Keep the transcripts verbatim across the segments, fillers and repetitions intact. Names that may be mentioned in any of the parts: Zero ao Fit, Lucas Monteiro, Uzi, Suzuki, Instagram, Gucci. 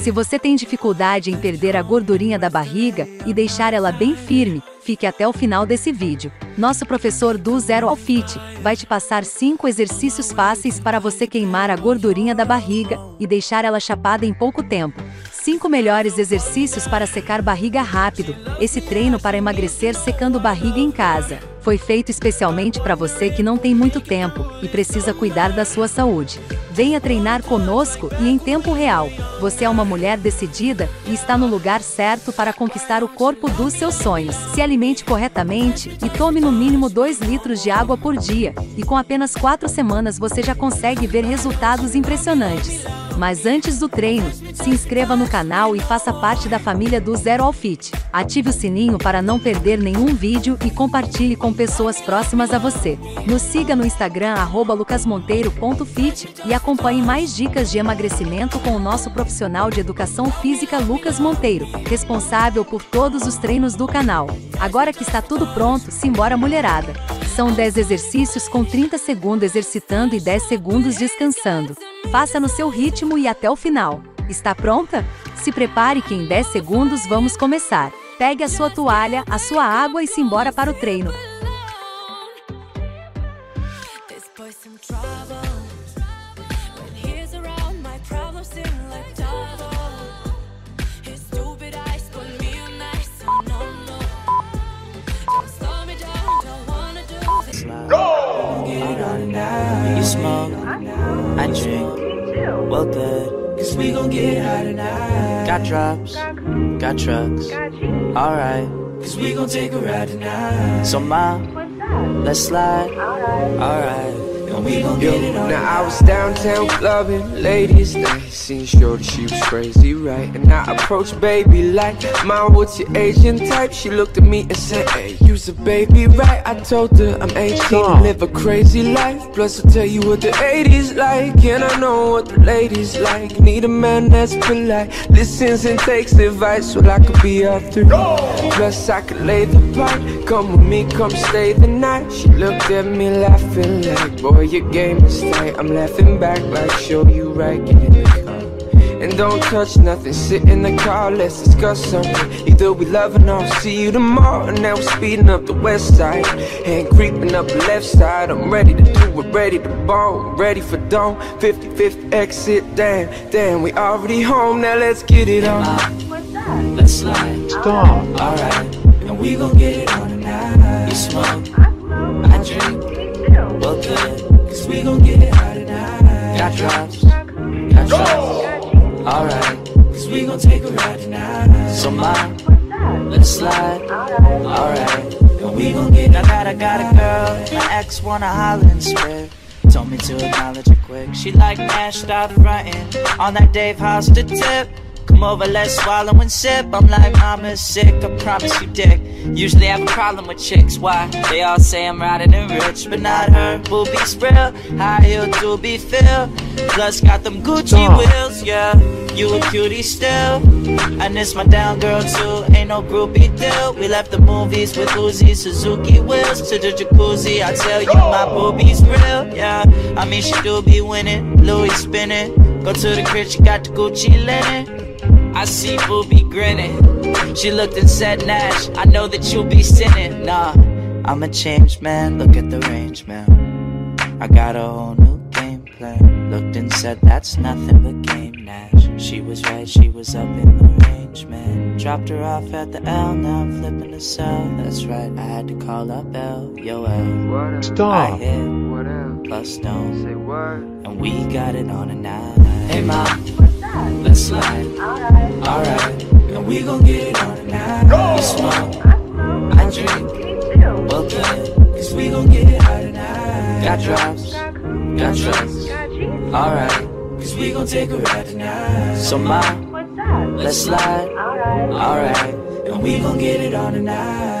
Se você tem dificuldade em perder a gordurinha da barriga e deixar ela bem firme, fique até o final desse vídeo. Nosso professor do Zero ao Fit vai te passar cinco exercícios fáceis para você queimar a gordurinha da barriga e deixar ela chapada em pouco tempo. cinco melhores exercícios para secar barriga rápido. Esse treino para emagrecer secando barriga em casa foi feito especialmente para você que não tem muito tempo e precisa cuidar da sua saúde. Venha treinar conosco e em tempo real. Você é uma mulher decidida e está no lugar certo para conquistar o corpo dos seus sonhos. Se alimente corretamente e tome no mínimo dois litros de água por dia, e com apenas quatro semanas você já consegue ver resultados impressionantes. Mas antes do treino, se inscreva no canal e faça parte da família do Zero ao Fit. Ative o sininho para não perder nenhum vídeo e compartilhe com pessoas próximas a você. Nos siga no Instagram arroba lucas monteiro ponto fit e acompanhe mais dicas de emagrecimento com o nosso profissional de educação física Lucas Monteiro, responsável por todos os treinos do canal. Agora que está tudo pronto, simbora mulherada! São dez exercícios com trinta segundos exercitando e dez segundos descansando. Faça no seu ritmo e até o final. Está pronta? Se prepare que em dez segundos vamos começar. Pegue a sua toalha, a sua água e simbora para o treino. You smoke, I drink, well good, cause we gon' get high tonight. Got drops, got trucks, alright, cause we gon' take a ride tonight. So ma, let's slide, alright. Yo, now I was downtown clubbing, ladies night. Seen shorty, she was crazy, right? And I approached baby like, mom, what's your Asian type? She looked at me and said, hey, you's a baby, right? I told her I'm eighteen, live a crazy life. Plus I'll tell you what the eighties like, and I know what the ladies like. Need a man that's polite, listens and takes advice. Well, I could be after. Plus I could lay the pipe. Come with me, come stay the night. She looked at me laughing like, boy, your game is tight. I'm laughing back like, show you right, get in the car. And don't touch nothing, sit in the car, let's discuss something. Either we love or not, see you tomorrow. And now we're speeding up the west side and creeping up the left side. I'm ready to do it, ready to bone, ready for dawn. Fifty-fifth exit, damn, damn, we already home. Now let's get it on. What's up? Let's slide. Stop. Alright, and we gon' get it on tonight. You smoke, I drink, well good, cause we gon' get it out of night. Got drops, got drops, alright, cause we gon' take a ride tonight. So mom, let's slide, alright, and we gon' get it. Now that I got a girl, my ex wanna holler and spread. Told me to acknowledge her quick. She like mashed out the writing on that Dave Hoster tip. Come over, let's swallow and sip. I'm like, mama's sick, I promise you, dick. Usually I have a problem with chicks, why? They all say I'm riding and rich, but not her. Boobies real, high heel do be filled. Plus got them Gucci wheels, yeah. You a cutie still. I miss my down girl too, ain't no groupie deal. We left the movies with Uzi, Suzuki wheels. To the jacuzzi, I tell you my boobies real, yeah. I mean she do be winning, Louis spinning. Go to the crib, she got the Gucci linen. I see boobie grinning. She looked and said, Nash, I know that you'll be sinning. Nah, I'm a changed man, look at the range, man. I got a whole new game plan. Looked and said, that's nothing but game, Nash. She was right, she was up in the range, man. Dropped her off at the L, now I'm flipping the cell. That's right, I had to call up L, yo L. Stop. I hit, what up? Plus stone. Say what? And we got it on a nine. Hey, mom. Let's slide, alright, alright, and we gon' get it on tonight. No! You smoke, I drink, well good, cause we gon' get it out tonight. Got drops, got drugs, alright, cause we gon' take a ride tonight. So ma, let's slide, alright, and we gon' get it on tonight.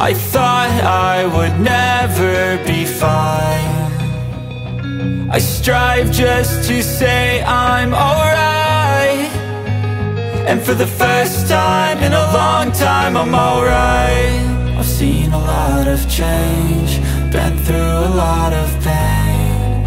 I thought I would never be fine. I strive just to say I'm alright, and for the first time in a long time I'm alright. I've seen a lot of change, been through a lot of pain.